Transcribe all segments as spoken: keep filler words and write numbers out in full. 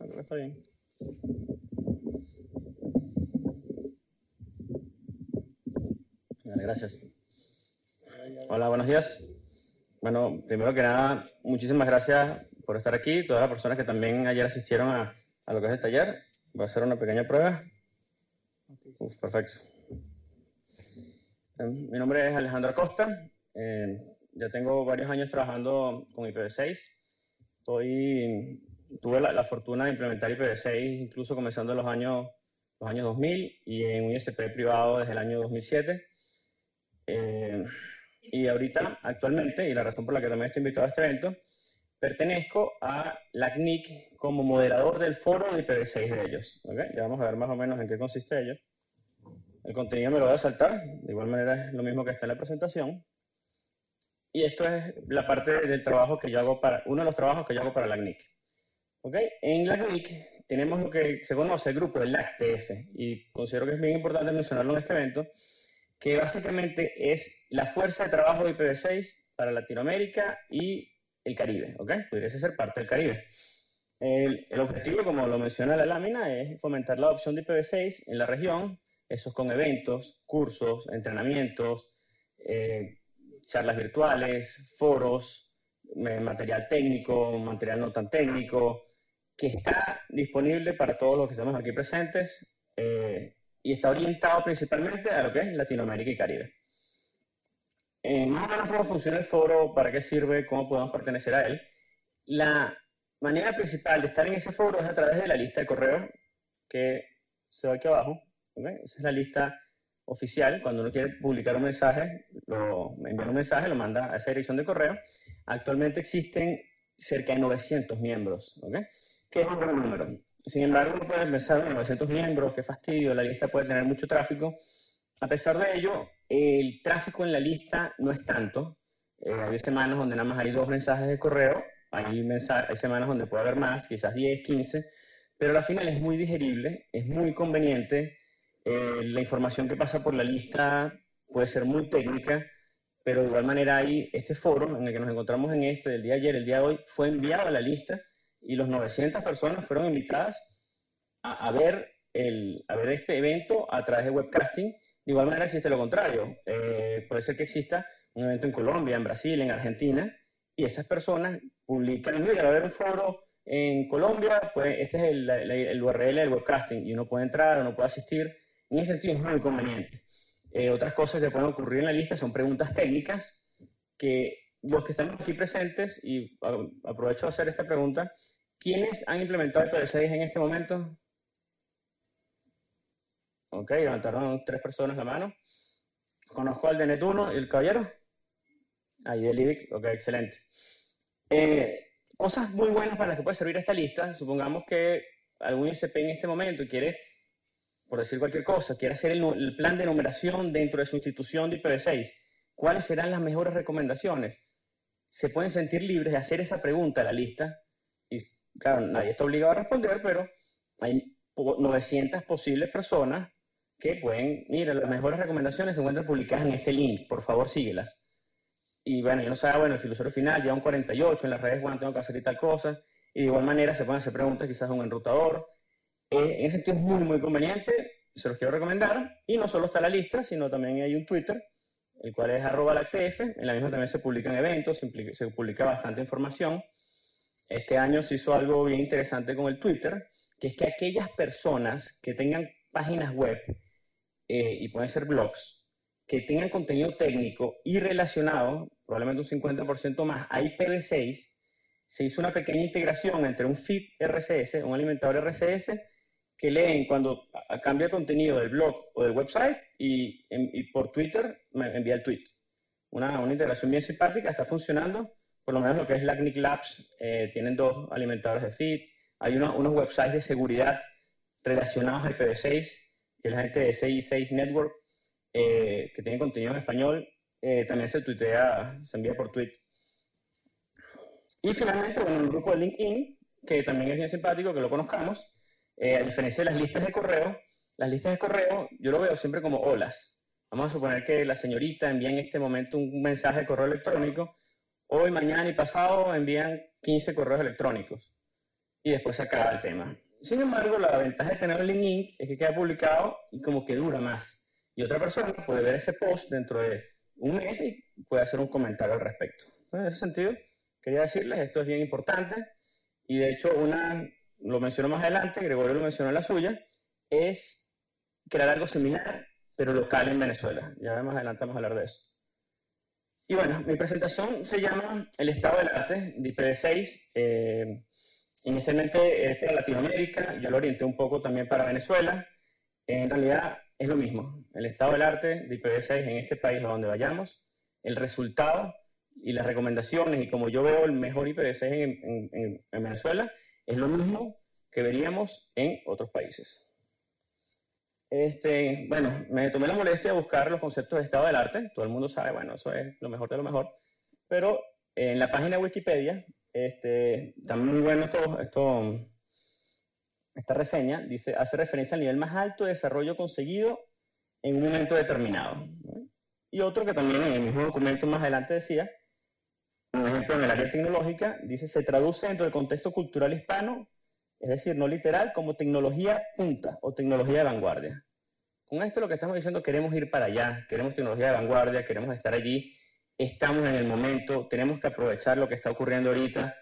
Creo que está bien. Vale, gracias. Hola, buenos días. Bueno, primero que nada, muchísimas gracias por estar aquí. Todas las personas que también ayer asistieron a, a lo que es el taller. Voy a hacer una pequeña prueba. Uf, perfecto. Mi nombre es Alejandro Acosta. Eh, ya tengo varios años trabajando con I P v seis. Estoy, tuve la, la fortuna de implementar I P v seis incluso comenzando en los años, los años dos mil y en un I S P privado desde el año dos mil siete. Eh, y ahorita, actualmente, y la razón por la que también estoy invitado a este evento, pertenezco a LACNIC como moderador del foro de I P v seis de ellos. ¿Okay? Ya vamos a ver más o menos en qué consiste ello. El contenido me lo voy a saltar, de igual manera es lo mismo que está en la presentación. Y esto es la parte del trabajo que yo hago para, uno de los trabajos que yo hago para LACNIC. ¿Okay? En LACNIC tenemos lo que se conoce el grupo, el L A C T F, y considero que es bien importante mencionarlo en este evento, que básicamente es la fuerza de trabajo de I P v seis para Latinoamérica y el Caribe. ¿Okay? Podría ser parte del Caribe. El, el objetivo, como lo menciona la lámina, es fomentar la adopción de I P v seis en la región, eso es con eventos, cursos, entrenamientos, eh, charlas virtuales, foros, material técnico, material no tan técnico, que está disponible para todos los que estamos aquí presentes eh, y está orientado principalmente a lo que es Latinoamérica y Caribe. Eh, más o menos cómo funciona el foro, para qué sirve, cómo podemos pertenecer a él. La manera principal de estar en ese foro es a través de la lista de correo que se ve aquí abajo. ¿Okay? Esa es la lista oficial. Cuando uno quiere publicar un mensaje, lo, enviar un mensaje, lo manda a esa dirección de correo. Actualmente existen cerca de novecientos miembros, ¿okay? Que es un gran número. Sin embargo, uno puede pensar en novecientos miembros, qué fastidio, la lista puede tener mucho tráfico. A pesar de ello, el tráfico en la lista no es tanto. Eh, hay semanas donde nada más hay dos mensajes de correo, hay, mensaje, hay semanas donde puede haber más, quizás diez, quince, pero al final es muy digerible, es muy conveniente. Eh, la información que pasa por la lista puede ser muy técnica, pero de igual manera hay este foro en el que nos encontramos en este, del día de ayer, el día de hoy, fue enviado a la lista y los novecientas personas fueron invitadas a, a, ver, el, a ver este evento a través de webcasting. De igual manera existe lo contrario, eh, puede ser que exista un evento en Colombia, en Brasil, en Argentina, y esas personas publican, mira, va a haber un foro en Colombia, pues este es el, el, el U R L del webcasting, y uno puede entrar, uno puede asistir. En ese sentido es muy conveniente. Eh, otras cosas que pueden ocurrir en la lista son preguntas técnicas que los que están aquí presentes, y a, aprovecho de hacer esta pregunta, ¿quiénes han implementado I P v seis en este momento? Ok, levantaron tres personas la mano. Conozco al de Neduno y el caballero. Ahí de LIBIC, ok, excelente. Eh, cosas muy buenas para las que puede servir esta lista. Supongamos que algún I S P en este momento quiere, por decir cualquier cosa, quiere hacer el, el plan de numeración dentro de su institución de I P v seis, ¿cuáles serán las mejores recomendaciones? Se pueden sentir libres de hacer esa pregunta a la lista, y claro, nadie está obligado a responder, pero hay novecientas posibles personas que pueden, mira, las mejores recomendaciones se encuentran publicadas en este link, por favor síguelas. Y bueno, yo no sé, bueno, el filosofía final, ya un cuarenta y ocho, en las redes, bueno, tengo que hacer y tal cosa, y de igual manera se pueden hacer preguntas quizás a un enrutador. Eh, en ese sentido es muy, muy conveniente, se los quiero recomendar. Y no solo está la lista, sino también hay un Twitter, el cual es arroba lactf. En la misma también se publican eventos, se, implica, se publica bastante información. Este año se hizo algo bien interesante con el Twitter, que es que aquellas personas que tengan páginas web, eh, y pueden ser blogs, que tengan contenido técnico y relacionado, probablemente un cincuenta por ciento más, a I P v seis, se hizo una pequeña integración entre un feed R S S, un alimentador R S S, que leen cuando cambia el contenido del blog o del website y, y por Twitter me envía el tweet. Una, una integración bien simpática, está funcionando, por lo menos lo que es LACNIC Labs, eh, tienen dos alimentadores de feed, hay uno, unos websites de seguridad relacionados a I P v seis, que es la gente de C I seis Network, eh, que tiene contenido en español, eh, también se tuitea, se envía por tweet. Y finalmente, bueno, un grupo de LinkedIn, que también es bien simpático, que lo conozcamos. Eh, a diferencia de las listas de correo, las listas de correo yo lo veo siempre como olas. Vamos a suponer que la señorita envía en este momento un mensaje de correo electrónico, hoy, mañana y pasado envían quince correos electrónicos. y después se acaba el tema. Sin embargo, la ventaja de tener un link es que queda publicado y como que dura más. Y otra persona puede ver ese post dentro de un mes y puede hacer un comentario al respecto. Entonces, en ese sentido, quería decirles, esto es bien importante. Y de hecho, una, lo mencionó más adelante, Gregorio lo mencionó en la suya, es crear algo similar, pero local en Venezuela. Ya más adelante vamos a hablar de eso. Y bueno, mi presentación se llama El Estado del Arte de I P v seis. Eh, Inicialmente es para Latinoamérica, yo lo orienté un poco también para Venezuela. En realidad es lo mismo, el estado del arte de I P v seis en este país a donde vayamos, el resultado y las recomendaciones, y como yo veo el mejor I P v seis en, en, en Venezuela, es lo mismo que veríamos en otros países. Este, bueno, me tomé la molestia de buscar los conceptos de estado del arte, todo el mundo sabe, bueno, eso es lo mejor de lo mejor, pero en la página de Wikipedia, Este, también muy bueno esto, esto, esta reseña, dice, hace referencia al nivel más alto de desarrollo conseguido en un momento determinado. Y otro que también en el mismo documento más adelante decía, por ejemplo en el área tecnológica, dice, se traduce dentro del contexto cultural hispano, es decir, no literal, como tecnología punta o tecnología de vanguardia. Con esto lo que estamos diciendo, queremos ir para allá, queremos tecnología de vanguardia, queremos estar allí. Estamos en el momento, tenemos que aprovechar lo que está ocurriendo ahorita.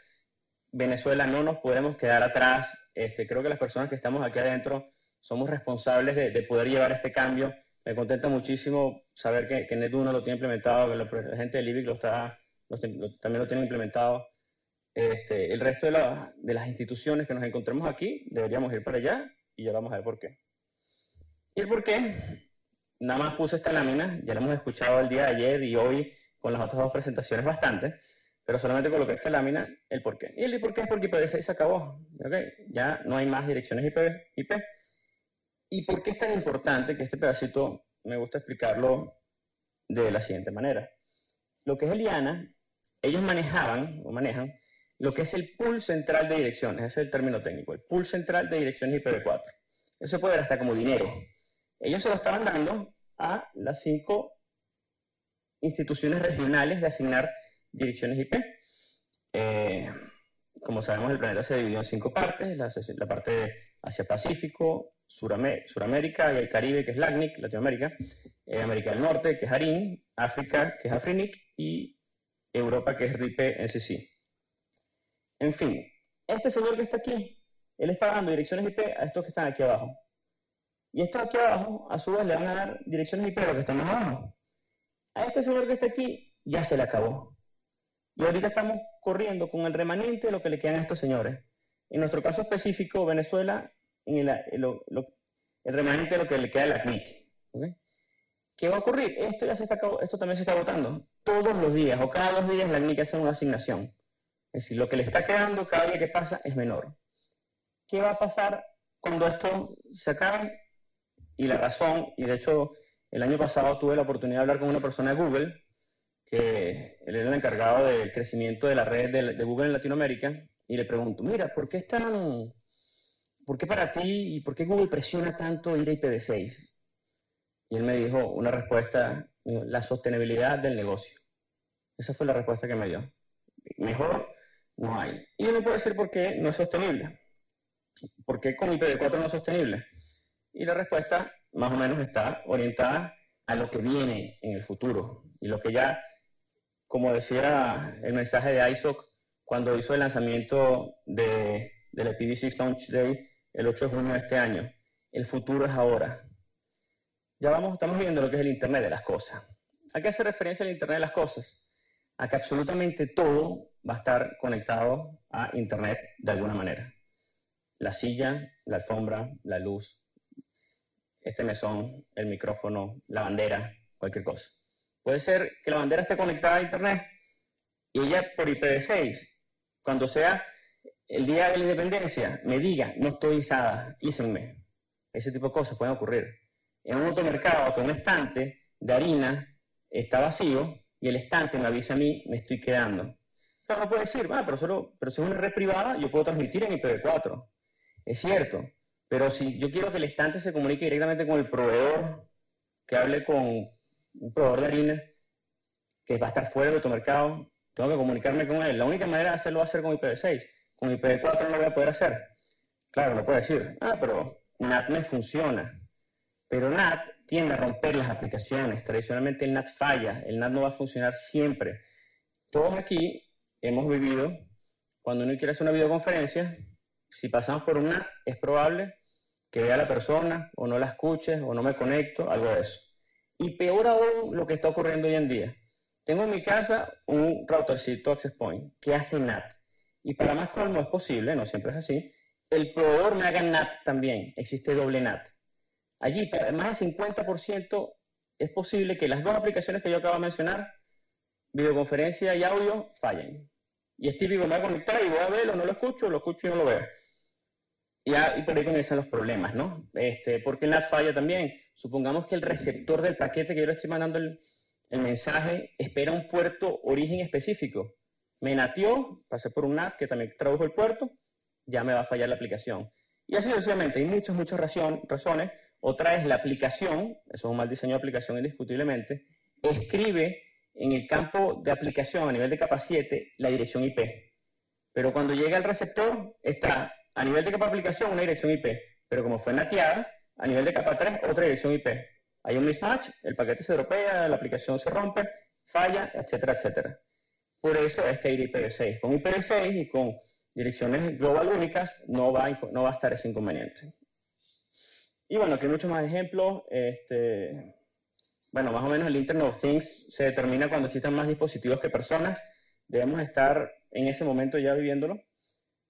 Venezuela, no nos podemos quedar atrás. Este, creo que las personas que estamos aquí adentro somos responsables de, de poder llevar este cambio. Me contenta muchísimo saber que, que Neduno lo tiene implementado, que la gente de LIBIC lo está, lo, lo, también lo tiene implementado. Este, el resto de, la, de las instituciones que nos encontremos aquí, deberíamos ir para allá y ya vamos a ver por qué. ¿Y el por qué? Nada más puse esta lámina, ya la hemos escuchado el día de ayer y hoy, con las otras dos presentaciones bastante, pero solamente coloqué esta lámina, el por qué. Y el por qué es porque I P v seis se acabó, ¿okay? Ya no hay más direcciones I P. ¿Y por qué es tan importante? Que este pedacito me gusta explicarlo de la siguiente manera. Lo que es el I A N A, ellos manejaban, o manejan, lo que es el pool central de direcciones, ese es el término técnico, el pool central de direcciones I P v cuatro. Eso puede ver hasta como dinero. Ellos se lo estaban dando a las cinco instituciones regionales de asignar direcciones I P. Eh, como sabemos, el planeta se dividió en cinco partes, la, la parte de Asia-Pacífico, Suramérica y el Caribe, que es LACNIC, Latinoamérica, eh, América del Norte, que es ARIN, África, que es Afrinic, y Europa, que es RIPE N C C. En fin, este señor que está aquí, él está dando direcciones I P a estos que están aquí abajo. Y estos aquí abajo, a su vez, le van a dar direcciones I P a los que están más abajo. A este señor que está aquí, ya se le acabó. Y ahorita estamos corriendo con el remanente de lo que le quedan a estos señores. En nuestro caso específico, Venezuela, en el, lo, lo, el remanente de lo que le queda a la C N I C. ¿Okay? ¿Qué va a ocurrir? Esto ya se está acabando, esto también se está agotando. Todos los días, o cada dos días, la C N I C hace una asignación. Es decir, lo que le está quedando cada día que pasa es menor. ¿Qué va a pasar cuando esto se acabe? Y la razón, y de hecho, el año pasado tuve la oportunidad de hablar con una persona de Google, que él era el encargado del crecimiento de la red de, de Google en Latinoamérica, y le pregunto, mira, ¿por qué es tan, por qué para ti y por qué Google presiona tanto ir a I P v seis? Y él me dijo una respuesta, la sostenibilidad del negocio. Esa fue la respuesta que me dio. Mejor no hay. Y yo no puedo decir por qué no es sostenible. ¿Por qué con I P v cuatro no es sostenible? Y la respuesta más o menos está orientada a lo que viene en el futuro. Y lo que ya, como decía el mensaje de I S O C, cuando hizo el lanzamiento de, del I P v seis Launch Day el ocho de junio de este año, el futuro es ahora. Ya vamos, estamos viendo lo que es el Internet de las cosas. ¿A qué hace referencia el Internet de las cosas? A que absolutamente todo va a estar conectado a Internet de alguna manera. La silla, la alfombra, la luz, este mesón, el micrófono, la bandera, cualquier cosa. Puede ser que la bandera esté conectada a Internet y ella por I P v seis, cuando sea el día de la independencia, me diga, no estoy izada, ísenme. Ese tipo de cosas pueden ocurrir. En un automercado que un estante de harina está vacío y el estante me avisa a mí, me estoy quedando. Pero no puede decir, ah, pero, solo, pero si es una red privada, yo puedo transmitir en I P v cuatro. Es cierto. Pero si yo quiero que el estante se comunique directamente con el proveedor, que hable con un proveedor de harina, que va a estar fuera de tu mercado, tengo que comunicarme con él. La única manera de hacerlo va a ser con I P v seis. con I P v cuatro no lo voy a poder hacer. Claro, lo puedo decir. Ah, pero N A T me funciona. Pero N A T tiende a romper las aplicaciones. Tradicionalmente el N A T falla. El N A T no va a funcionar siempre. Todos aquí hemos vivido, cuando uno quiere hacer una videoconferencia, si pasamos por un N A T, es probable que vea a la persona, o no la escuches, o no me conecto, algo de eso. Y peor aún lo que está ocurriendo hoy en día. Tengo en mi casa un routercito Access Point que hace N A T. Y para más colmo es posible, no siempre es así, el proveedor me haga N A T también. Existe doble N A T. Allí, para más del cincuenta por ciento, es posible que las dos aplicaciones que yo acabo de mencionar, videoconferencia y audio, fallen. Y es típico, me voy a conectar y voy a verlo, no lo escucho, lo escucho y no lo veo. Y, a, y por ahí comienzan los problemas, ¿no? Este, porque el N A T falla también. Supongamos que el receptor del paquete que yo le estoy mandando el, el mensaje espera un puerto origen específico. Me nateó, pasé por un N A T que también tradujo el puerto, ya me va a fallar la aplicación. Y así sucesivamente, hay muchas, muchas razón, razones. Otra es la aplicación, eso es un mal diseño de aplicación indiscutiblemente, escribe en el campo de aplicación a nivel de capa siete la dirección I P. Pero cuando llega al receptor, está a nivel de capa aplicación una dirección I P. Pero como fue nateada, a nivel de capa tres, otra dirección I P. Hay un mismatch, el paquete se dropea, la aplicación se rompe, falla, etcétera, etcétera. Por eso es que hay I P v seis. Con I P v seis y con direcciones global únicas no va, no va a estar ese inconveniente. Y bueno, aquí hay muchos más ejemplos. Este, bueno, más o menos el Internet of Things se determina cuando existan más dispositivos que personas. Debemos estar en ese momento ya viviéndolo.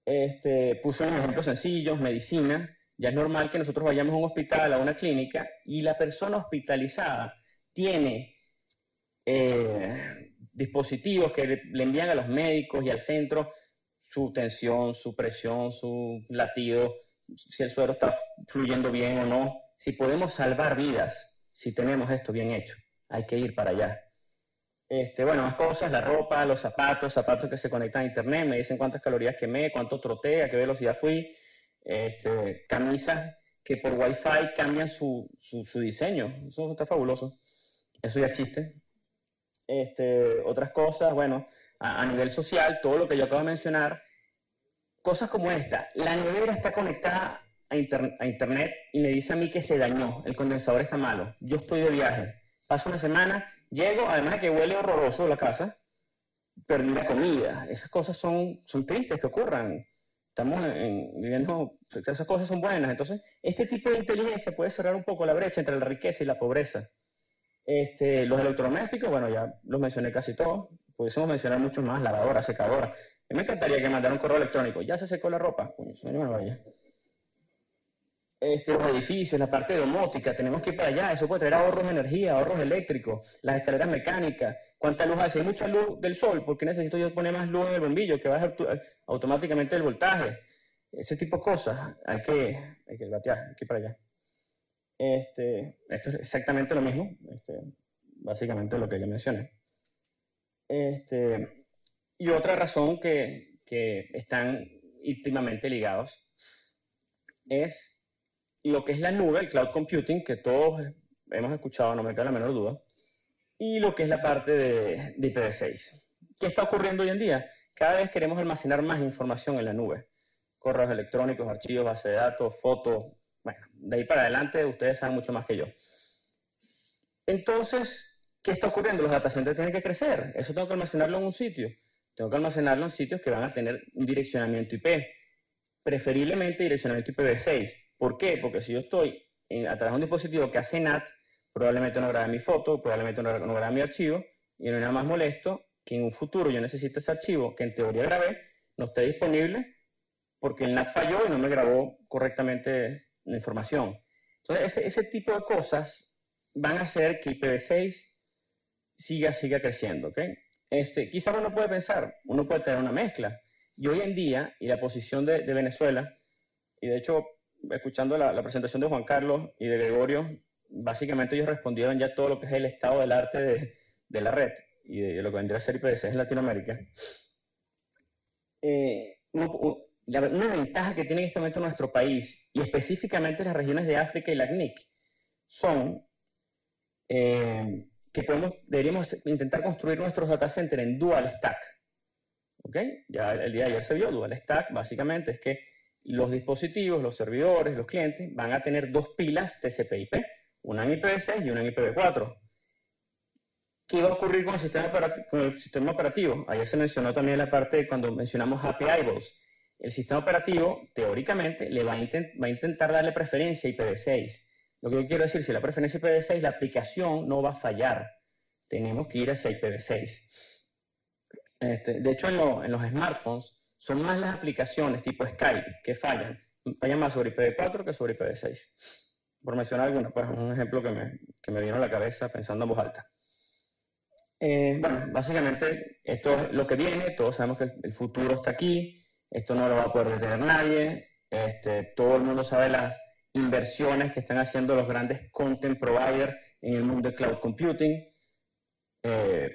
Este, puse unos ejemplos sencillos, medicina. Ya es normal que nosotros vayamos a un hospital, a una clínica, y la persona hospitalizada tiene eh, dispositivos que le, le envían a los médicos y al centro su tensión, su presión, su latido, si el suero está fluyendo bien o no. Si podemos salvar vidas, si tenemos esto bien hecho, hay que ir para allá. Este, bueno, más cosas, la ropa, los zapatos, zapatos que se conectan a internet, me dicen cuántas calorías quemé, cuánto troté, a qué velocidad fui. Este, camisas que por wifi cambian su, su, su diseño, eso está fabuloso, eso ya existe. Este, otras cosas, bueno, a, a nivel social, todo lo que yo acabo de mencionar. Cosas como esta, la nevera está conectada a, inter a internet y me dice a mí que se dañó, el condensador está malo, yo estoy de viaje, paso una semana, llego, además de que huele horroroso la casa, perdí la comida. Esas cosas son, son tristes que ocurran, estamos en, en, viviendo, esas cosas son buenas. Entonces este tipo de inteligencia puede cerrar un poco la brecha entre la riqueza y la pobreza. Este, los electrodomésticos, bueno, ya los mencioné casi todos, pudiésemos mencionar muchos más, lavadora, secadora. Me encantaría que mandara un correo electrónico. Ya se secó la ropa. Uy, no vaya. Este, los edificios, la parte domótica, tenemos que ir para allá. Eso puede traer ahorros de energía, ahorros eléctricos, las escaleras mecánicas. ¿Cuánta luz hace? Hay mucha luz del sol. ¿Por qué necesito yo poner más luz en el bombillo que baja automáticamente el voltaje? Ese tipo de cosas. Hay que, hay que batear, hay que ir para allá. Este, esto es exactamente lo mismo. Este, básicamente lo que ya mencioné. Este... Y otra razón que, que están íntimamente ligados es lo que es la nube, el cloud computing, que todos hemos escuchado, no me cabe la menor duda, y lo que es la parte de, de I P v seis. ¿Qué está ocurriendo hoy en día? Cada vez queremos almacenar más información en la nube. Correos electrónicos, archivos, base de datos, fotos. Bueno, de ahí para adelante ustedes saben mucho más que yo. Entonces, ¿qué está ocurriendo? Los data centers tienen que crecer. Eso tengo que almacenarlo en un sitio. Tengo que almacenarlo en sitios que van a tener un direccionamiento I P, preferiblemente direccionamiento I P v seis. ¿Por qué? Porque si yo estoy en, a través de un dispositivo que hace N A T, probablemente no grabe mi foto, probablemente no, no grabe mi archivo, y no es nada más molesto que en un futuro yo necesite ese archivo que en teoría grabé, no esté disponible porque el N A T falló y no me grabó correctamente la información. Entonces, ese, ese tipo de cosas van a hacer que I P v seis siga, siga creciendo, ¿ok? Este, quizás uno puede pensar, uno puede tener una mezcla. Y hoy en día, y la posición de, de Venezuela, y de hecho, escuchando la, la presentación de Juan Carlos y de Gregorio, básicamente ellos respondieron ya todo lo que es el estado del arte de, de la red y de, de lo que vendría a ser I P v seis en Latinoamérica. Eh, una, una ventaja que tiene en este momento nuestro país, y específicamente las regiones de África y LACNIC, son... Eh, que podemos, deberíamos intentar construir nuestros data centers en dual stack. ¿Ok? Ya el día de ayer se vio, dual stack básicamente es que los dispositivos, los servidores, los clientes van a tener dos pilas T C P I P, una en I P v seis y una en I P v cuatro. ¿Qué va a ocurrir con el sistema, con el sistema operativo? Ayer se mencionó también la parte de cuando mencionamos Happy Eyeballs. El sistema operativo, teóricamente, le va a, va a intentar darle preferencia a I P v seis. Lo que yo quiero decir, si la preferencia I P v seis, la aplicación no va a fallar. Tenemos que ir hacia I P v seis. Este, de hecho, en, lo, en los smartphones, son más las aplicaciones tipo Skype que fallan. Fallan más sobre I P v cuatro que sobre I P v seis. Por mencionar alguna, pues un ejemplo que me, que me vino a la cabeza pensando en voz alta. Eh, bueno, básicamente esto es lo que viene, todos sabemos que el futuro está aquí, esto no lo va a poder detener nadie, este, todo el mundo sabe las inversiones que están haciendo los grandes content providers en el mundo de Cloud Computing. eh,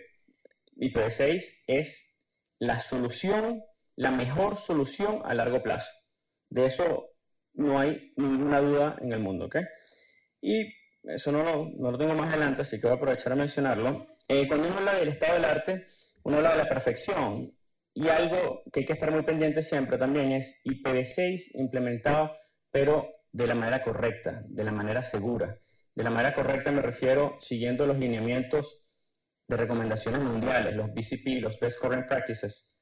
I P v seis es la solución, la mejor solución a largo plazo, de eso no hay ninguna duda en el mundo, ¿ok? Y eso no lo, no lo tengo más adelante, así que voy a aprovechar a mencionarlo. Eh, cuando uno habla del estado del arte, uno habla de la perfección, y algo que hay que estar muy pendiente siempre también es I P v seis implementado, pero de la manera correcta, de la manera segura. De la manera correcta me refiero siguiendo los lineamientos de recomendaciones mundiales, los B C P, los Best Current Practices,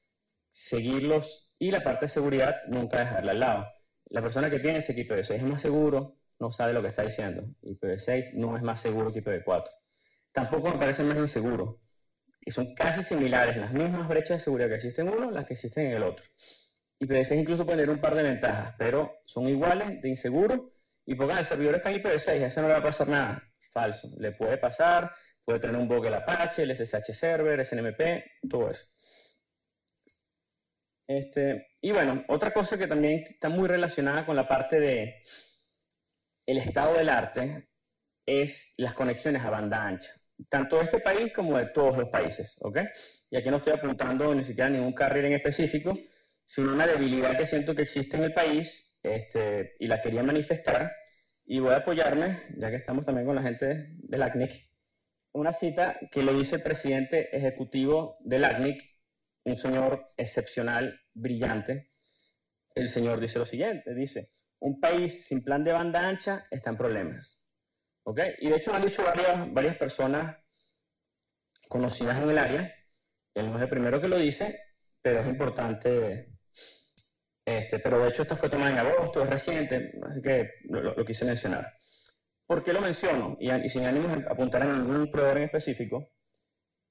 seguirlos, y la parte de seguridad nunca dejarla al lado. La persona que piense que I P v seis es más seguro no sabe lo que está diciendo. I P v seis no es más seguro que I P v cuatro. Tampoco me parece más inseguro. Y son casi similares, las mismas brechas de seguridad que existen en uno, las que existen en el otro. I P v seis incluso puede tener un par de ventajas, pero son iguales de inseguro. Y porque el servidor está en I P v seis, a eso no le va a pasar nada. Falso. Le puede pasar, puede tener un bug el Apache, el S S H server, S N M P, todo eso. Este, y bueno, otra cosa que también está muy relacionada con la parte de el estado del arte es las conexiones a banda ancha, tanto de este país como de todos los países, ¿ok? Y aquí no estoy apuntando ni siquiera ningún carril en específico, sino una debilidad que siento que existe en el país, este, y la quería manifestar, y voy a apoyarme, ya que estamos también con la gente del LACNIC, una cita que le dice el presidente ejecutivo del LACNIC, un señor excepcional, brillante. El señor dice lo siguiente, dice, un país sin plan de banda ancha está en problemas. Okay. Y de hecho han dicho varias, varias personas conocidas en el área, él no es el primero que lo dice, pero es importante, este, pero de hecho esta fue tomada en agosto, es reciente, así que lo, lo quise mencionar. ¿Por qué lo menciono? Y, y sin ánimo de apuntar a ningún proveedor en específico,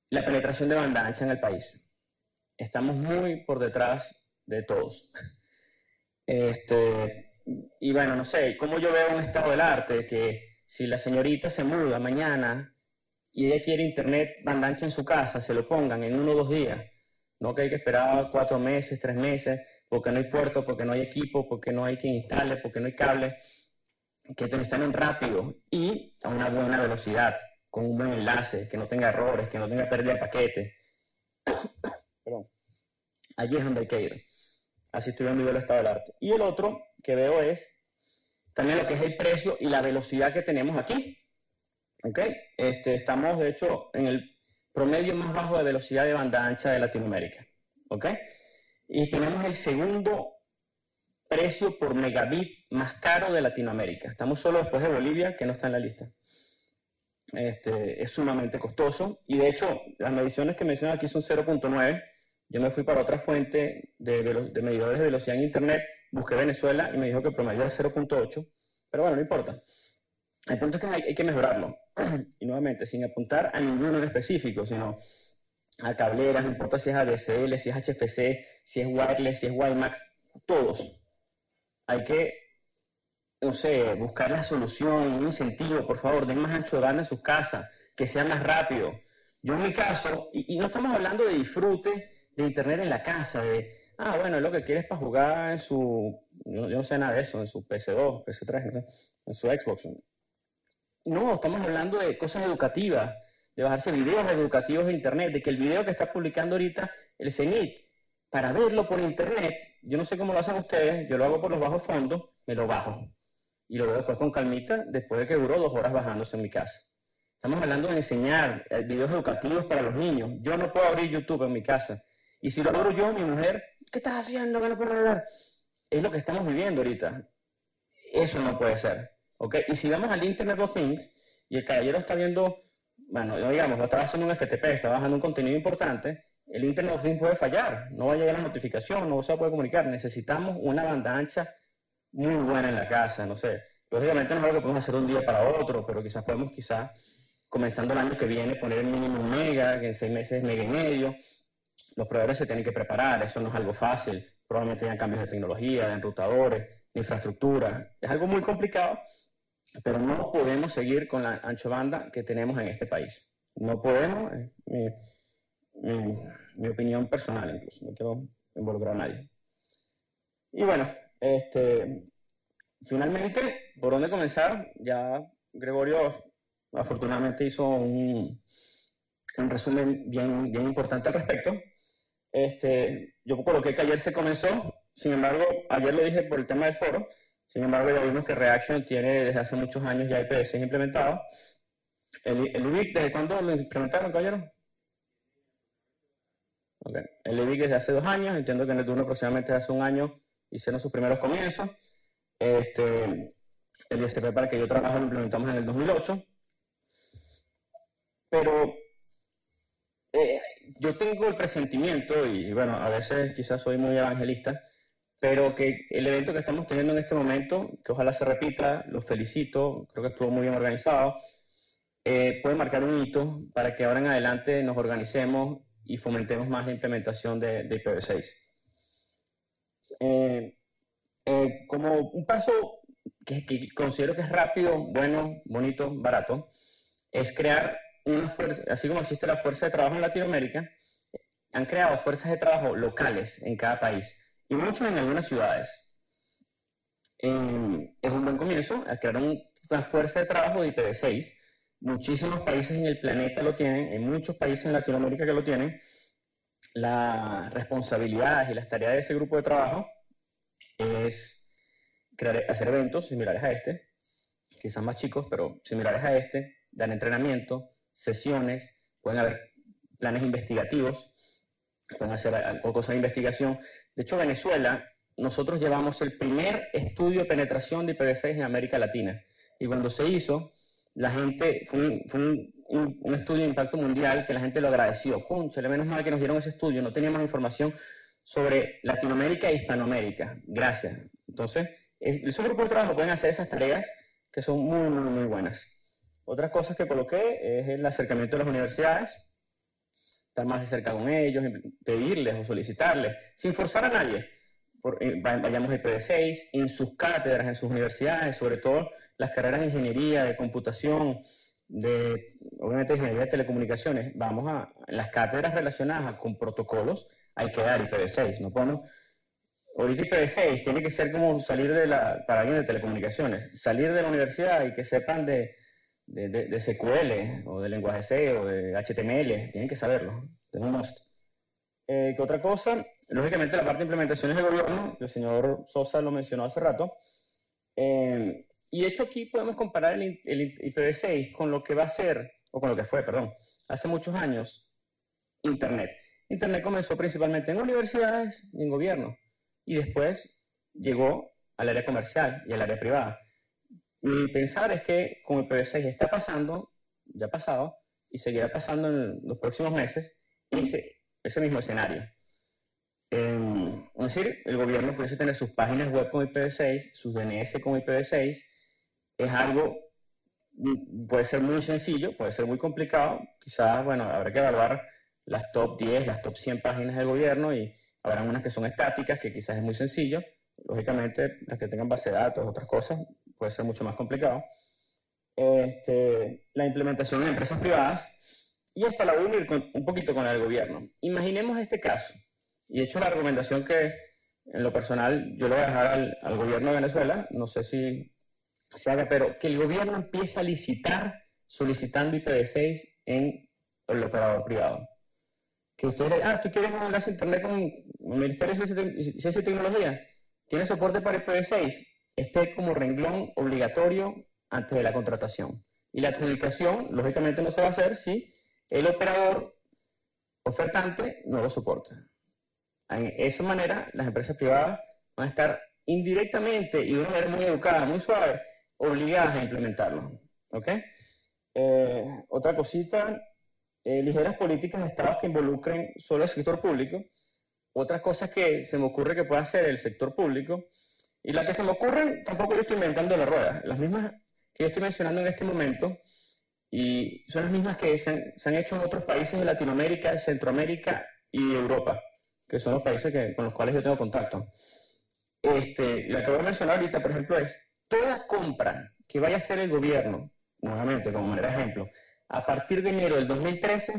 la penetración de banda ancha en el país. Estamos muy por detrás de todos. Este, y bueno, no sé, ¿cómo yo veo un estado del arte que... Si la señorita se muda mañana y ella quiere internet banda ancha en su casa, se lo pongan en uno o dos días. No que hay que esperar cuatro meses, tres meses, porque no hay puerto, porque no hay equipo, porque no hay quien instale, porque no hay cable. Que te lo instalen rápido y a una buena velocidad, con un buen enlace, que no tenga errores, que no tenga pérdida de paquete. Perdón. Allí es donde hay que ir. Así estoy viendo el estado del arte. Y el otro que veo es también lo que es el precio y la velocidad que tenemos aquí. ¿Okay? Este, estamos, de hecho, en el promedio más bajo de velocidad de banda ancha de Latinoamérica. ¿Okay? Y tenemos el segundo precio por megabit más caro de Latinoamérica. Estamos solo después de Bolivia, que no está en la lista. Este, es sumamente costoso. Y, de hecho, las mediciones que mencionan aquí son cero punto nueve. Yo me fui para otra fuente de, de medidores de velocidad en Internet. Busqué Venezuela y me dijo que el promedio era cero punto ocho, pero bueno, no importa. El punto es que hay, hay que mejorarlo. Y nuevamente, sin apuntar a ninguno en específico, sino a cableras, no importa si es A D S L, si es H F C, si es wireless, si es WiMax, todos. Hay que, no sé, buscar la solución, un incentivo, por favor, den más ancho de banda en sus casas, que sea más rápido. Yo en mi caso, y, y no estamos hablando de disfrute de internet en la casa, de... Ah, bueno, es lo que quieres para jugar en su... Yo no sé nada de eso, en su P C dos, P C tres, ¿no? En su Xbox. No, estamos hablando de cosas educativas, de bajarse videos educativos de internet, de que el video que está publicando ahorita el CENIT, para verlo por internet, yo no sé cómo lo hacen ustedes, yo lo hago por los bajos fondos, me lo bajo. Y lo veo después con calmita, después de que duró dos horas bajándose en mi casa. Estamos hablando de enseñar videos educativos para los niños. Yo no puedo abrir YouTube en mi casa. Y si lo abro yo, mi mujer, ¿qué estás haciendo que no puedo navegar? Es lo que estamos viviendo ahorita. Eso no puede ser. ¿Okay? Y si vamos al Internet of Things, y el caballero está viendo, bueno, digamos, no estaba haciendo un F T P, estaba bajando un contenido importante, el Internet of Things puede fallar, no va a llegar la notificación, no se va a poder comunicar. Necesitamos una banda ancha muy buena en la casa, no sé. Lógicamente no es algo que podemos hacer de un día para otro, pero quizás podemos, quizás, comenzando el año que viene, poner el mínimo un mega, que en seis meses es mega y medio. Los proveedores se tienen que preparar, eso no es algo fácil. Probablemente hayan cambios de tecnología, de enrutadores, de infraestructura. Es algo muy complicado, pero no podemos seguir con la anchobanda que tenemos en este país. No podemos, eh, mi, mi, mi opinión personal incluso, no quiero involucrar a nadie. Y bueno, este, finalmente, ¿por dónde comenzar? Ya Gregorio afortunadamente hizo un, un resumen bien, bien importante al respecto. Este, yo coloqué que ayer se comenzó, sin embargo, ayer lo dije por el tema del foro, sin embargo ya vimos que Reaction tiene desde hace muchos años ya I P v seis implementado. ¿El, el I B I C desde cuándo lo implementaron, caballero? Okay. El I B I C desde hace dos años, entiendo que en el turno aproximadamente hace un año hicieron sus primeros comienzos. Este, el I S P para el que yo trabajo lo implementamos en el dos mil ocho. Pero eh, yo tengo el presentimiento, y bueno, a veces quizás soy muy evangelista, pero que el evento que estamos teniendo en este momento, que ojalá se repita, los felicito, creo que estuvo muy bien organizado, eh, puede marcar un hito para que ahora en adelante nos organicemos y fomentemos más la implementación de, de I P v seis. Eh, eh, como un paso que, que considero que es rápido, bueno, bonito, barato, es crear una fuerza, así como existe la fuerza de trabajo en Latinoamérica, han creado fuerzas de trabajo locales en cada país, y muchos en algunas ciudades. Eh, es un buen comienzo, a crear un, una fuerza de trabajo de I P v seis. Muchísimos países en el planeta lo tienen, hay muchos países en Latinoamérica que lo tienen. Las responsabilidades y las tareas de ese grupo de trabajo es crear, hacer eventos similares a este, quizás más chicos, pero similares a este, dar entrenamiento, sesiones, pueden haber planes investigativos, pueden hacer algo, cosas de investigación. De hecho, Venezuela, nosotros llevamos el primer estudio de penetración de I P v seis en América Latina. Y cuando se hizo, la gente, fue un, fue un, un, un estudio de impacto mundial que la gente lo agradeció. Cónchale, menos mal que nos dieron ese estudio, no teníamos información sobre Latinoamérica e Hispanoamérica. Gracias. Entonces, esos grupos de trabajo pueden hacer esas tareas que son muy, muy, muy buenas. Otras cosas que coloqué es el acercamiento de las universidades, estar más de cerca con ellos, pedirles o solicitarles, sin forzar a nadie. Por, vayamos a I P v seis, en sus cátedras, en sus universidades, sobre todo las carreras de ingeniería, de computación, de, obviamente, ingeniería de telecomunicaciones. Vamos a las cátedras relacionadas con protocolos, hay que dar I P v seis. No podemos, ahorita I P v seis tiene que ser como salir de la, para alguien de telecomunicaciones, salir de la universidad y que sepan de De, de, de S Q L, o de lenguaje C, o de H T M L, tienen que saberlo, tengo un must. Eh, ¿Qué otra cosa? Lógicamente la parte de implementaciones del gobierno, el señor Sosa lo mencionó hace rato, eh, y de hecho aquí podemos comparar el, el I P v seis con lo que va a ser, o con lo que fue, perdón, hace muchos años, Internet. Internet comenzó principalmente en universidades y en gobierno, y después llegó al área comercial y al área privada. Mi pensar es que con I P v seis está pasando, ya ha pasado, y seguirá pasando en los próximos meses, ese, ese mismo escenario. Eh, es decir, el gobierno puede tener sus páginas web con I P v seis, sus D N S con I P v seis, es algo, puede ser muy sencillo, puede ser muy complicado, quizás, bueno, habrá que evaluar las top diez, las top cien páginas del gobierno, y habrá unas que son estáticas, que quizás es muy sencillo, lógicamente las que tengan base de datos, otras cosas, puede ser mucho más complicado, este, la implementación en empresas privadas, y hasta la voy a unir con, un poquito con el gobierno. Imaginemos este caso, y de hecho la recomendación que en lo personal yo le voy a dejar al, al gobierno de Venezuela, no sé si se haga, pero que el gobierno empiece a licitar solicitando I P v seis en el operador privado. Que ustedes, ah, ¿tú quieres un enlace a internet con el Ministerio de Ciencia y Tecnología? ¿Tiene soporte para I P v seis? Esté como renglón obligatorio antes de la contratación. Y la adjudicación, lógicamente, no se va a hacer si el operador ofertante no lo soporta. De esa manera, las empresas privadas van a estar indirectamente y de una manera muy educada, muy suave, obligadas a implementarlo. ¿Ok? Eh, otra cosita, eh, ligeras políticas de Estado que involucren solo al sector público. Otras cosas que se me ocurre que pueda hacer el sector público. Y las que se me ocurren, tampoco yo estoy inventando la rueda. Las mismas que yo estoy mencionando en este momento, y son las mismas que se han, se han hecho en otros países de Latinoamérica, Centroamérica y Europa, que son los países que, con los cuales yo tengo contacto. Este, la que voy a mencionar ahorita, por ejemplo, es toda compra que vaya a hacer el gobierno, nuevamente, como manera de ejemplo, a partir de enero del dos mil trece,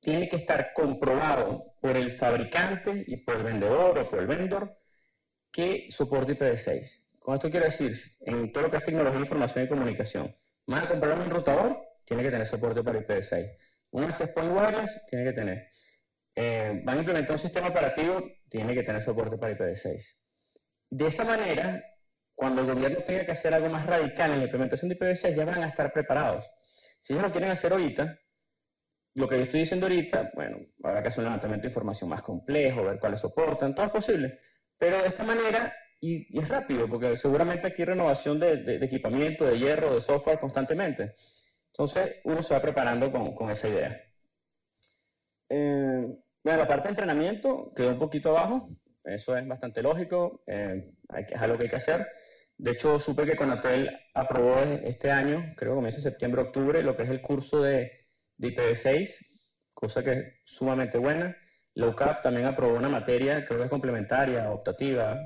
tiene que estar comprobado por el fabricante y por el vendedor o por el vendor que soporte I P v seis. Con esto quiero decir, en todo lo que es tecnología, información y comunicación, van a comprar un rotador, tiene que tener soporte para I P v seis. Un access point wireless, tiene que tener. Eh, van a implementar un sistema operativo, tiene que tener soporte para I P v seis. De esa manera, cuando el gobierno tenga que hacer algo más radical en la implementación de I P v seis, ya van a estar preparados. Si ellos lo quieren hacer ahorita, lo que yo estoy diciendo ahorita, bueno, habrá que hacer un levantamiento de información más complejo, ver cuáles soportan, todo es posible. Pero de esta manera, y, y es rápido, porque seguramente aquí hay renovación de, de, de equipamiento, de hierro, de software constantemente. Entonces, uno se va preparando con, con esa idea. Eh, bueno, la parte de entrenamiento quedó un poquito abajo, eso es bastante lógico, eh, hay, es algo que hay que hacer. De hecho, supe que Conatel aprobó este año, creo que comienza en septiembre, octubre, lo que es el curso de, de I P v seis, cosa que es sumamente buena. LOCAP también aprobó una materia, creo que es complementaria, optativa,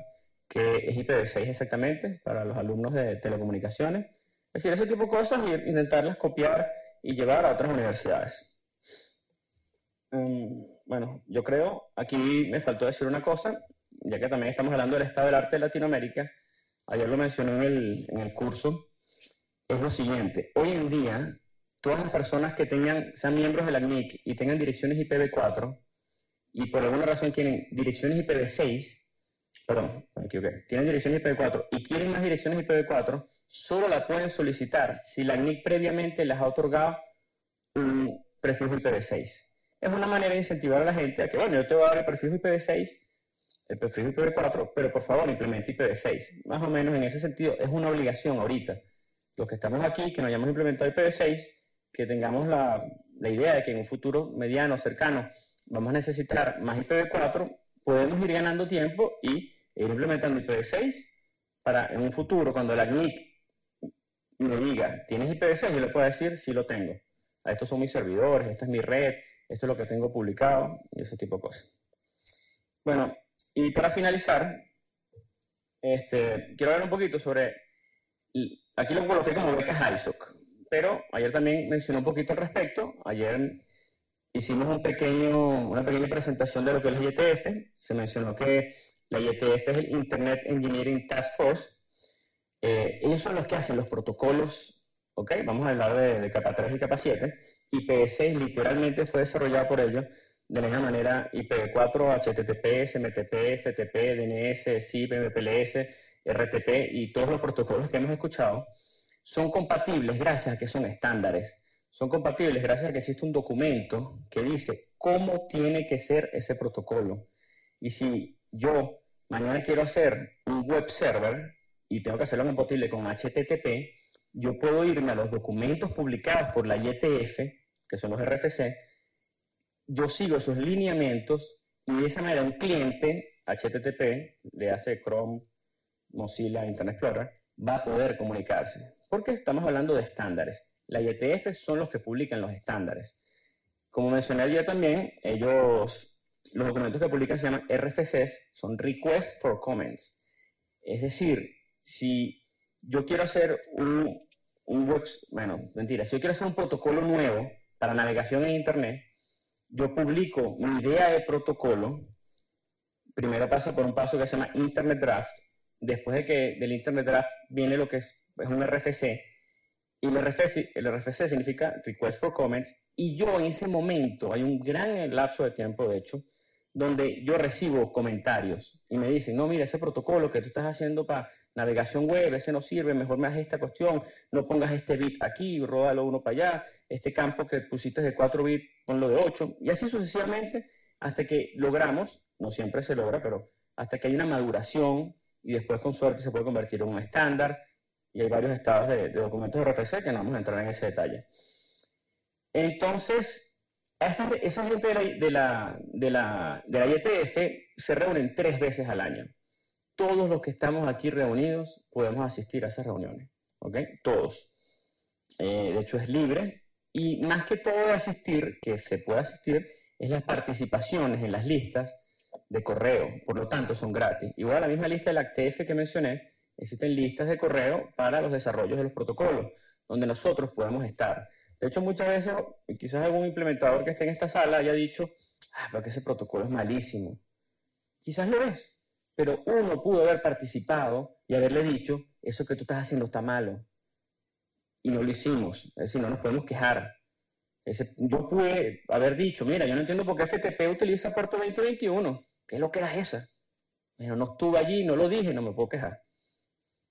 que es I P v seis exactamente, para los alumnos de telecomunicaciones. Es decir, ese tipo de cosas, e intentarlas copiar y llevar a otras universidades. Um, bueno, yo creo, aquí me faltó decir una cosa, ya que también estamos hablando del estado del arte de Latinoamérica, ayer lo mencioné en el, en el curso, es lo siguiente, hoy en día, todas las personas que tengan, sean miembros de la L A C N I C y tengan direcciones I P v cuatro, y por alguna razón tienen direcciones I P v seis, perdón, okay, okay, tienen direcciones I P v cuatro y quieren más direcciones I P v cuatro, solo la pueden solicitar si la N I C previamente les ha otorgado un prefijo I P v seis. Es una manera de incentivar a la gente a que, bueno, yo te voy a dar el prefijo I P v seis, el prefijo I P v cuatro, pero por favor implemente I P v seis. Más o menos en ese sentido, es una obligación ahorita. Los que estamos aquí, que no hayamos implementado I P v seis, que tengamos la, la idea de que en un futuro mediano, cercano, vamos a necesitar más I P v cuatro, podemos ir ganando tiempo y ir implementando I P v seis para en un futuro, cuando la N I C me diga, ¿tienes I P v seis? Yo le puedo decir, sí lo tengo. Estos son mis servidores, esta es mi red, esto es lo que tengo publicado y ese tipo de cosas. Bueno, y para finalizar, este, quiero hablar un poquito sobre, aquí lo coloqué como becas I S O C, pero ayer también mencioné un poquito al respecto, ayer... Hicimos un pequeño, una pequeña presentación de lo que es la I E T F. Se mencionó que la I E T F es el Internet Engineering Task Force. Eh, ellos son los que hacen los protocolos, ¿ok? Vamos a hablar de, de capa tres y capa siete. I P v seis literalmente fue desarrollado por ellos. De la misma manera, I P v cuatro, H T T P, S M T P, F T P, D N S, S I P, M P L S, R T P y todos los protocolos que hemos escuchado son compatibles gracias a que son estándares. Son compatibles gracias a que existe un documento que dice cómo tiene que ser ese protocolo. Y si yo mañana quiero hacer un web server y tengo que hacerlo compatible con H T T P, yo puedo irme a los documentos publicados por la I E T F, que son los R F C, yo sigo esos lineamientos y de esa manera un cliente H T T P, le hace Chrome, Mozilla, Internet Explorer, va a poder comunicarse. Porque estamos hablando de estándares. La I E T F son los que publican los estándares. Como mencioné ayer también, ellos, los documentos que publican se llaman R F Cs, son Request for Comments. Es decir, si yo quiero hacer un, un web, bueno, mentira, si yo quiero hacer un protocolo nuevo para navegación en Internet, yo publico mi idea de protocolo, primero pasa por un paso que se llama Internet Draft, después de que del Internet Draft viene lo que es, es un R F C, y el R F C, el R F C significa Request for Comments, y yo en ese momento, hay un gran lapso de tiempo de hecho, donde yo recibo comentarios y me dicen, no, mira, ese protocolo que tú estás haciendo para navegación web, ese no sirve, mejor me hagas esta cuestión, no pongas este bit aquí, ródalo uno para allá, este campo que pusiste de cuatro bits, ponlo de ocho, y así sucesivamente hasta que logramos no siempre se logra, pero hasta que hay una maduración y después con suerte se puede convertir en un estándar, y hay varios estados de, de documentos de R T C que no vamos a entrar en ese detalle. Entonces, esa, esa gente de la, de, la, de, la, de la I E T F se reúnen tres veces al año. Todos los que estamos aquí reunidos podemos asistir a esas reuniones, ¿ok? Todos. Eh, de hecho es libre, y más que todo asistir, que se puede asistir, es las participaciones en las listas de correo, por lo tanto son gratis. Igual a la misma lista de la I E T F que mencioné, existen listas de correo para los desarrollos de los protocolos, donde nosotros podemos estar. De hecho, muchas veces, quizás algún implementador que esté en esta sala haya dicho, ah, pero que ese protocolo es malísimo. Quizás lo es, pero uno pudo haber participado y haberle dicho, eso que tú estás haciendo está malo. Y no lo hicimos, es decir, no nos podemos quejar. Ese, yo pude haber dicho, mira, yo no entiendo por qué F T P utiliza puerto veinte veintiuno, ¿qué es lo que era esa? Pero no estuve allí, no lo dije, no me puedo quejar.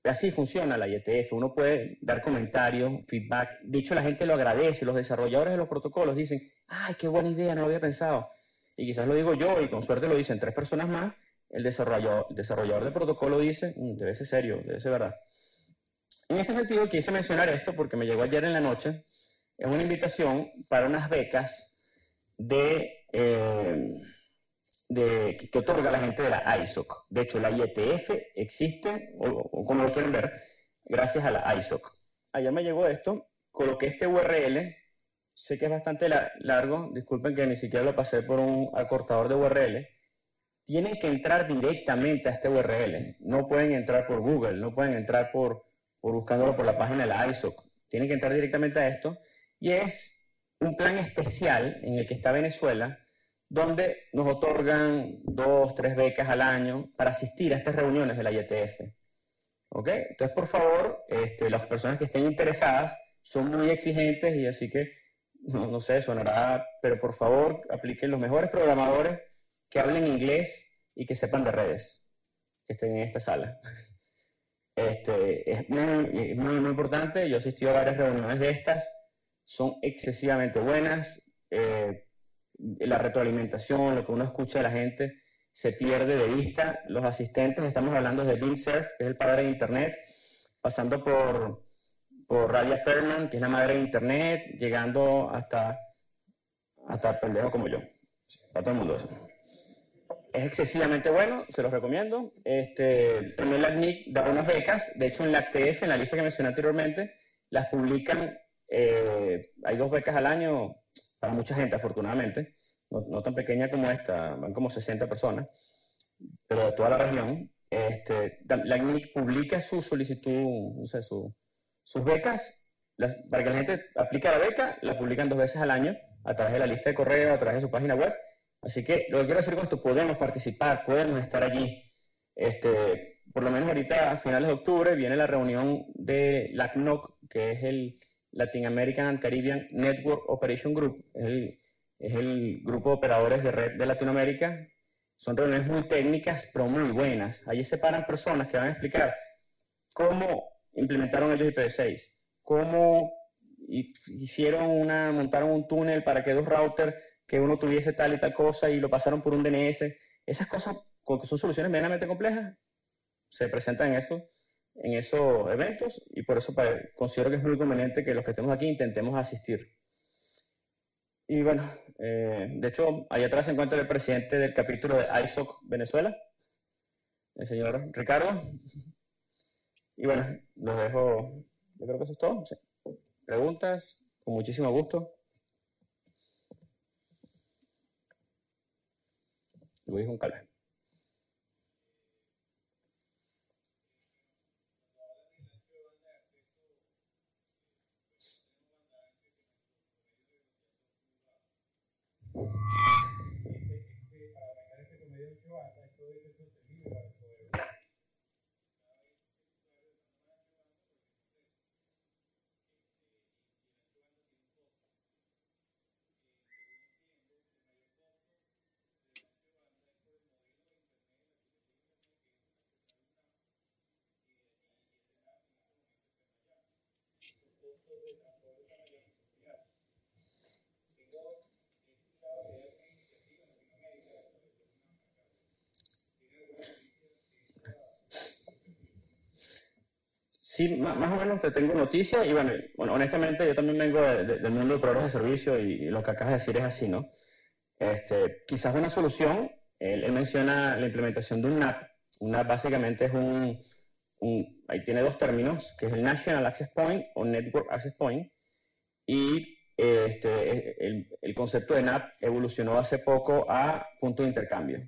Así funciona la I E T F, uno puede dar comentarios, feedback. De hecho, la gente lo agradece, los desarrolladores de los protocolos dicen, ¡ay, qué buena idea, no lo había pensado! Y quizás lo digo yo, y con suerte lo dicen tres personas más, el desarrollador, el desarrollador del protocolo dice, mmm, debe ser serio, debe ser verdad. En este sentido, quise mencionar esto porque me llegó ayer en la noche, es una invitación para unas becas de, eh, de, que otorga la gente de la I S O C. De hecho, la I E T F existe, o, o como lo quieren ver, gracias a la I S O C. Allá me llegó esto, coloqué este U R L, sé que es bastante la, largo, disculpen que ni siquiera lo pasé por un acortador de U R L. Tienen que entrar directamente a este U R L, no pueden entrar por Google, no pueden entrar por, por buscándolo por la página de la I S O C. Tienen que entrar directamente a esto. Y es un plan especial en el que está Venezuela, donde nos otorgan dos, tres becas al año para asistir a estas reuniones de la I E T F. ¿Ok? Entonces, por favor, este, las personas que estén interesadas son muy exigentes y así que, no, no sé, sonará, pero por favor, apliquen los mejores programadores que hablen inglés y que sepan de redes, que estén en esta sala. Este, es muy, muy, muy importante, yo he asistido a varias reuniones de estas. Son excesivamente buenas, eh, la retroalimentación, lo que uno escucha de la gente, se pierde de vista. Los asistentes, estamos hablando de Bing Surf, que es el padre de Internet, pasando por, por Radia Perlman, que es la madre de Internet, llegando hasta, hasta pendejos como yo, para todo el mundo eso. Es excesivamente bueno, se los recomiendo. Este, también la L A C N I C da unas becas, de hecho en la L A C T F, en la lista que mencioné anteriormente, las publican. Eh, hay dos becas al año para mucha gente, afortunadamente, no, no tan pequeña como esta, van como sesenta personas, pero de toda la región. Este, la L A C N I C publica su solicitud, no sé, su, sus becas, las, para que la gente aplique la beca, la publican dos veces al año, a través de la lista de correo, a través de su página web. Así que lo que quiero decir con esto, podemos participar, podemos estar allí. Este, por lo menos ahorita, a finales de octubre, viene la reunión de LACNOC, que es el Latin American and Caribbean Network Operation Group, es el, es el grupo de operadores de red de Latinoamérica. Son reuniones muy técnicas, pero muy buenas. Allí se paran personas que van a explicar cómo implementaron ellos I P v seis, cómo hicieron una, montaron un túnel para que dos routers, que uno tuviese tal y tal cosa, y lo pasaron por un D N S. Esas cosas, que son soluciones medianamente complejas, se presentan en esto. en esos eventos, y por eso considero que es muy conveniente que los que estemos aquí intentemos asistir. Y bueno, eh, de hecho, ahí atrás se encuentra el presidente del capítulo de I S O C Venezuela, el señor Ricardo. Y bueno, los dejo, yo creo que eso es todo. Sí. Preguntas, con muchísimo gusto. Luis Juncal. sí, más, más o menos te tengo noticias y bueno, honestamente yo también vengo de, de, del mundo de proveedores de servicio y, y lo que acabas de decir es así, ¿no? Este, quizás una solución, él, él menciona la implementación de un N A P. Un N A P básicamente es un, un, ahí tiene dos términos, que es el National Access Point o Network Access Point, y este, el, el concepto de N A P evolucionó hace poco a punto de intercambio.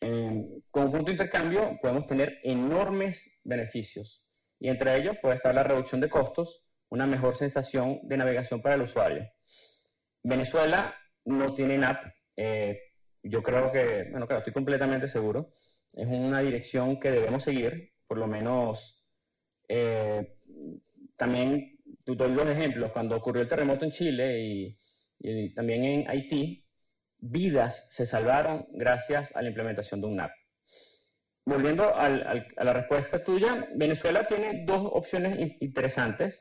Eh, con punto de intercambio podemos tener enormes beneficios, y entre ellos puede estar la reducción de costos, una mejor sensación de navegación para el usuario. Venezuela no tiene N A P, eh, yo creo que, bueno, claro, estoy completamente seguro, es una dirección que debemos seguir, por lo menos eh, también, tú doy dos ejemplos, cuando ocurrió el terremoto en Chile y, y también en Haití, vidas se salvaron gracias a la implementación de un N A P. Volviendo al, al, a la respuesta tuya, Venezuela tiene dos opciones in- interesantes.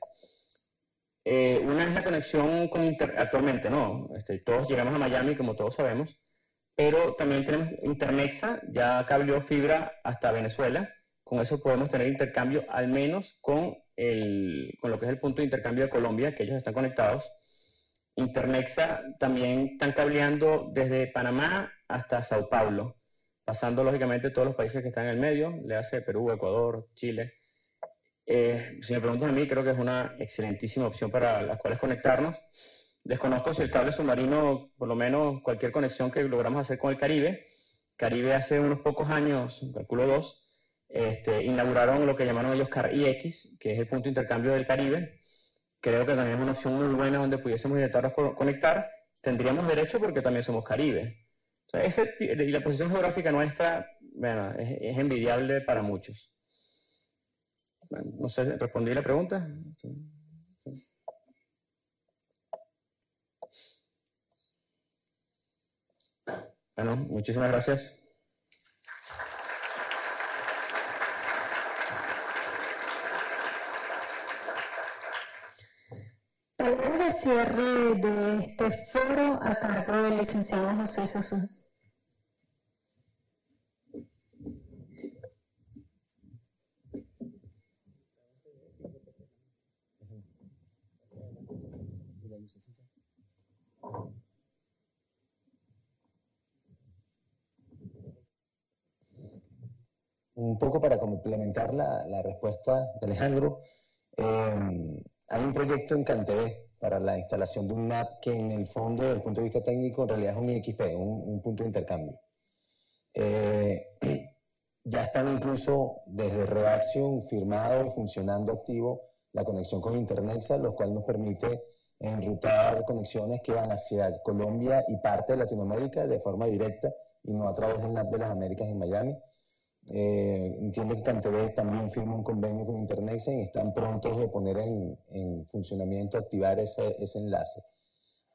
Eh, una es la conexión con Internet, actualmente no, este, todos llegamos a Miami como todos sabemos, pero también tenemos Internexa, ya cableó fibra hasta Venezuela, con eso podemos tener intercambio al menos con, el, con lo que es el punto de intercambio de Colombia, que ellos están conectados. Internexa también están cableando desde Panamá hasta Sao Paulo, pasando lógicamente todos los países que están en el medio, le hace Perú, Ecuador, Chile. Eh, si me preguntan a mí, creo que es una excelentísima opción para las cuales conectarnos. Desconozco si el cable submarino, por lo menos cualquier conexión que logramos hacer con el Caribe, Caribe hace unos pocos años, calculo dos, este, inauguraron lo que llamaron ellos C A R I X, que es el punto de intercambio del Caribe. Creo que también es una opción muy buena donde pudiésemos intentarnos conectar. Tendríamos derecho porque también somos Caribe. O sea, ese, y la posición geográfica nuestra, bueno, es, es envidiable para muchos. Bueno, no sé, ¿respondí la pregunta? Sí. Sí. Bueno, muchísimas gracias. Palabra de cierre de este foro a cargo del licenciado José Sosa. Un poco para complementar la, la respuesta de Alejandro, eh, hay un proyecto en Cantebé para la instalación de un N A P que en el fondo, desde el punto de vista técnico, en realidad es un I X P, un, un punto de intercambio. Eh, ya están incluso desde Reaction firmado y funcionando activo la conexión con Internexa, lo cual nos permite enrutar conexiones que van hacia Colombia y parte de Latinoamérica de forma directa y no a través del N A P de las Américas en Miami. Eh, entiendo que Cantebé también firma un convenio con Internexa y están prontos de poner en, en funcionamiento, activar ese, ese enlace.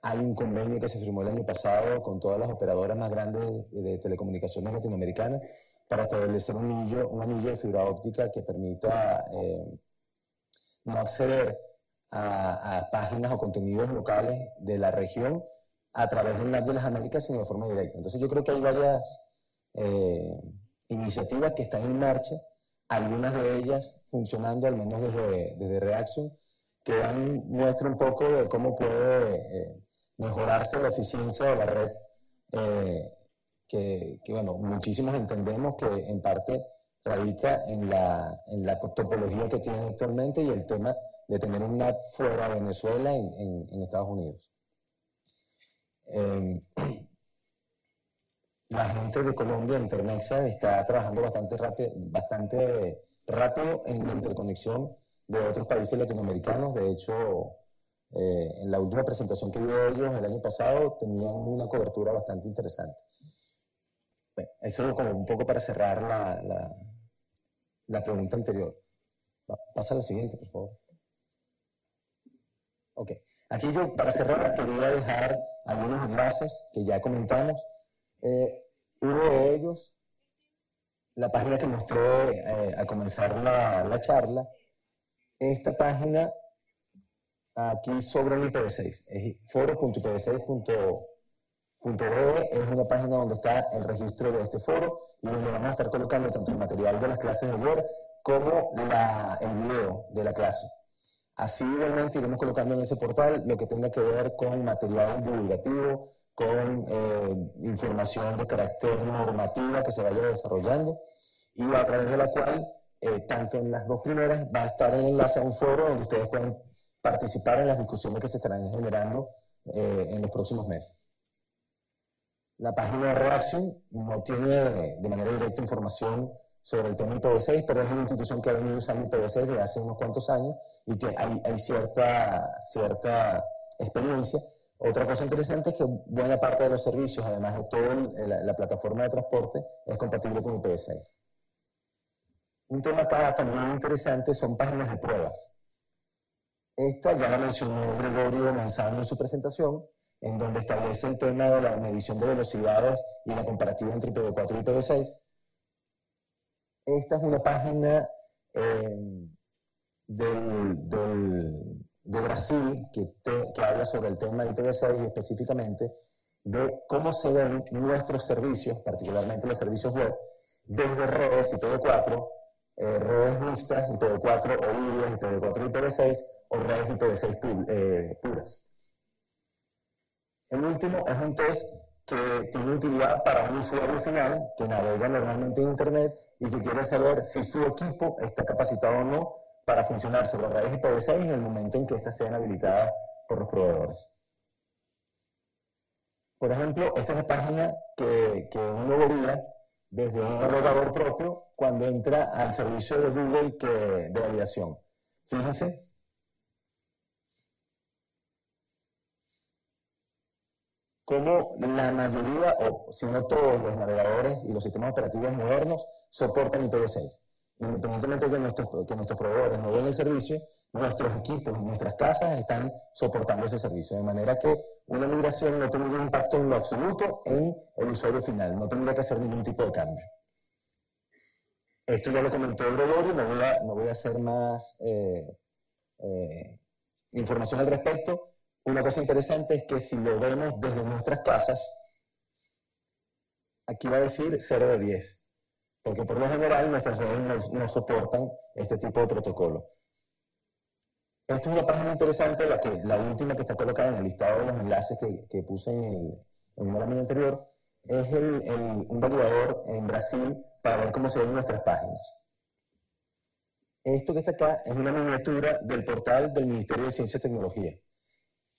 Hay un convenio que se firmó el año pasado con todas las operadoras más grandes de, de telecomunicaciones latinoamericanas para establecer un anillo, un anillo de fibra óptica que permita eh, no acceder a, a páginas o contenidos locales de la región a través del N A P de las Américas, sino de forma directa. Entonces yo creo que hay varias... Eh, iniciativas que están en marcha, algunas de ellas funcionando, al menos desde, desde Reaction, que dan muestra un poco de cómo puede eh, mejorarse la eficiencia de la red, eh, que, que bueno, muchísimos entendemos que en parte radica en la, en la topología que tienen actualmente y el tema de tener un N A P fuera de Venezuela en, en, en Estados Unidos. Eh, La gente de Colombia, Internexa, está trabajando bastante rápido, bastante rápido en la interconexión de otros países latinoamericanos. De hecho, eh, en la última presentación que dio ellos el año pasado, tenían una cobertura bastante interesante. Bueno, eso es como un poco para cerrar la, la, la pregunta anterior. Pasa a la siguiente, por favor. Ok. Aquí yo, para cerrar, quería dejar algunos enlaces que ya comentamos. Eh, uno de ellos, la página que mostré eh, al comenzar la, la charla, esta página aquí sobre el I P v seis, es foro punto i p v seis punto org, es una página donde está el registro de este foro y donde vamos a estar colocando tanto el material de las clases de Word como la, el video de la clase. Así igualmente iremos colocando en ese portal lo que tenga que ver con material divulgativo, con eh, información de carácter normativa que se vaya desarrollando y a través de la cual, eh, tanto en las dos primeras, va a estar el enlace a un foro donde ustedes pueden participar en las discusiones que se estarán generando eh, en los próximos meses. La página de Reaction no tiene de manera directa información sobre el tema I P v seis, pero es una institución que ha venido usando I P v seis desde hace unos cuantos años y que hay, hay cierta, cierta experiencia. Otra cosa interesante es que buena parte de los servicios, además de toda la, la plataforma de transporte, es compatible con I P v seis. Un tema acá también interesante son páginas de pruebas. Esta ya la mencionó Gregorio Manzano en su presentación, en donde establece el tema de la medición de velocidades y la comparativa entre I P v cuatro y I P v seis. Esta es una página eh, del... del de Brasil, que, te, que habla sobre el tema de I P v seis y específicamente de cómo se ven nuestros servicios, particularmente los servicios web, desde redes I P v cuatro, eh, redes mixtas I P v cuatro o híbridas I P v cuatro y I P v seis, o redes I P v seis pu eh, puras. El último es un test que tiene utilidad para un usuario final que navega normalmente en Internet y que quiere saber si su equipo está capacitado o no para funcionar sobre redes I P v seis en el momento en que éstas sean habilitadas por los proveedores. Por ejemplo, esta es la página que, que uno vería desde un navegador propio cuando entra al servicio de Google que, de validación. Fíjense. Como la mayoría, o si no todos los navegadores y los sistemas operativos modernos soportan I P v seis. Independientemente de que nuestros, que nuestros proveedores no den el servicio, nuestros equipos y nuestras casas están soportando ese servicio. De manera que una migración no tendría un impacto en lo absoluto en el usuario final. No tendría que hacer ningún tipo de cambio. Esto ya lo comentó Gregorio, no voy a, no voy a hacer más eh, eh, información al respecto. Una cosa interesante es que si lo vemos desde nuestras casas, aquí va a decir cero de diez. Porque por lo general nuestras redes no, no soportan este tipo de protocolo. Esta es una página interesante, la, que, la última que está colocada en el listado de los enlaces que, que puse en el, en el lámina anterior, es el, el, un validador en Brasil para ver cómo se ven nuestras páginas. Esto que está acá es una miniatura del portal del Ministerio de Ciencia y Tecnología.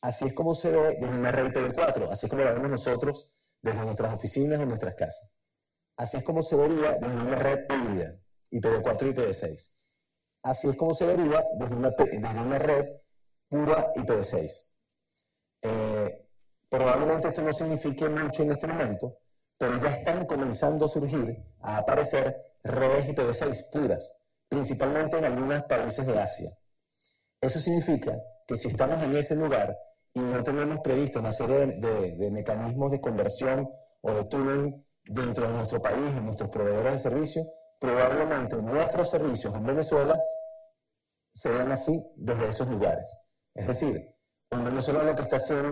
Así es como se ve desde una red I P v cuatro, así es como la vemos nosotros desde nuestras oficinas o nuestras casas. Así es como se deriva desde una red híbrida, I P v cuatro y I P v seis. Así es como se deriva desde una, desde una red pura I P v seis. Eh, probablemente esto no signifique mucho en este momento, pero ya están comenzando a surgir, a aparecer redes I P v seis puras, principalmente en algunos países de Asia. Eso significa que si estamos en ese lugar y no tenemos previsto una serie de, de, de mecanismos de conversión o de túnel dentro de nuestro país, en nuestros proveedores de servicios, probablemente nuestros servicios en Venezuela se vean así desde esos lugares. Es decir, un venezolano que está haciendo,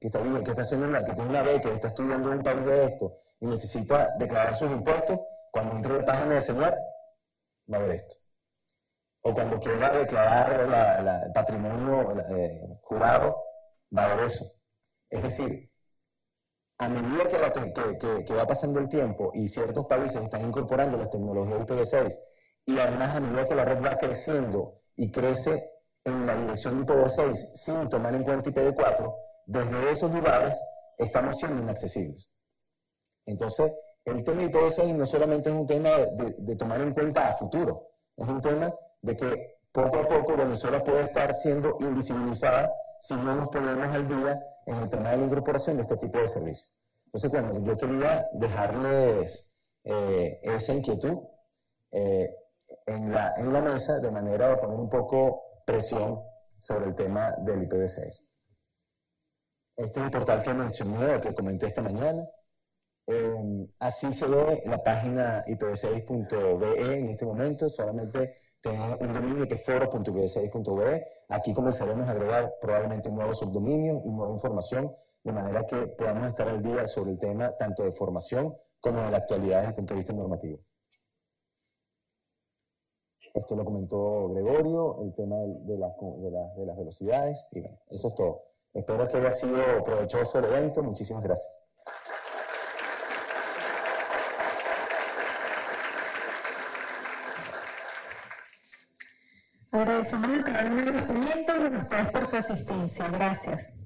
que está, que está haciendo una, que tiene una beca, que está estudiando en un país de esto y necesita declarar sus impuestos, cuando entre la página de señal va a ver esto. O cuando quiera declarar la, la, el patrimonio eh, jurado, va a ver eso. Es decir, a medida que, la, que, que, que va pasando el tiempo y ciertos países están incorporando las tecnologías de I P v seis y además a medida que la red va creciendo y crece en la dirección de I P v seis sin tomar en cuenta I P v cuatro, desde esos lugares estamos siendo inaccesibles. Entonces, el tema de I P v seis no solamente es un tema de, de tomar en cuenta a futuro, es un tema de que poco a poco Venezuela puede estar siendo invisibilizada si no nos ponemos al día en el tema de la incorporación de este tipo de servicios. Entonces, bueno, yo quería dejarles eh, esa inquietud eh, en, la, en la mesa de manera de poner un poco presión sobre el tema del I P v seis. Este es el portal que mencioné, que comenté esta mañana. Eh, así se ve la página I P v seis punto B E en este momento, solamente tenemos un dominio que es foro punto I P v seis punto B E. Aquí comenzaremos a agregar probablemente nuevos subdominios y nueva información, de manera que podamos estar al día sobre el tema tanto de formación como de la actualidad desde el punto de vista normativo. Esto lo comentó Gregorio, el tema de, la, de, la, de las velocidades. Y bueno, eso es todo. Espero que haya sido provechoso el evento. Muchísimas gracias. Agradecemos el primer conocimiento y a ustedes por su asistencia. Gracias.